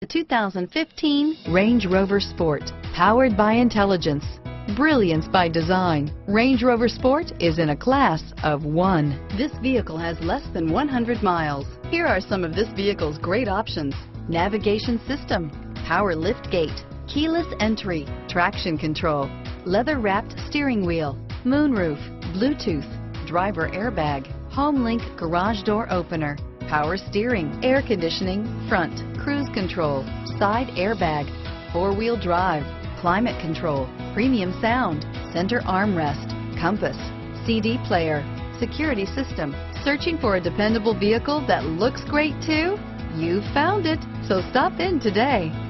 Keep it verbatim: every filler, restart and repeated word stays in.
The two thousand fifteen Range Rover Sport, powered by intelligence, brilliance by design. Range Rover Sport is in a class of one. This vehicle has less than one hundred miles. Here are some of this vehicle's great options: navigation system, power lift gate, keyless entry, traction control, leather-wrapped steering wheel, moonroof, Bluetooth, driver airbag, Homelink garage door opener, power steering, air conditioning, front, cruise control, side airbag, four-wheel drive, climate control, premium sound, center armrest, compass, C D player, security system. Searching for a dependable vehicle that looks great too? You found it, so stop in today.